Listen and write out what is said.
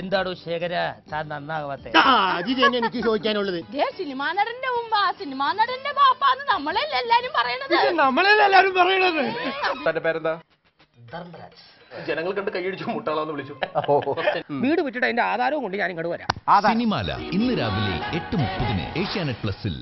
എന്താണ് ശേഖര താൻ നന്നാവാത്തെ? എനിക്ക് ചോദിക്കാനുള്ളത് സിനിമാനടന്റെ മുമ്പ് ആ സിനിമാനടന്റെ ബാപ്പാന്ന് നമ്മളല്ല എല്ലാരും പറയണത്, നമ്മളല്ല എല്ലാരും പറയണത്. തന്റെ പേരെന്താ? ധർമ്മരാജ്. ജനങ്ങൾ കണ്ട് കൈയടിച്ചു മുട്ടാളാന്ന് വിളിച്ചു. വീട് വിട്ടിട്ട് അതിന്റെ ആധാരവും കൊണ്ട് ഞാൻ ഇങ്ങോട്ട് വരാം. സിനിമാല ഇന്ന് രാവിലെ 8:30-ന് ഏഷ്യാനെറ്റ്+-ൽ.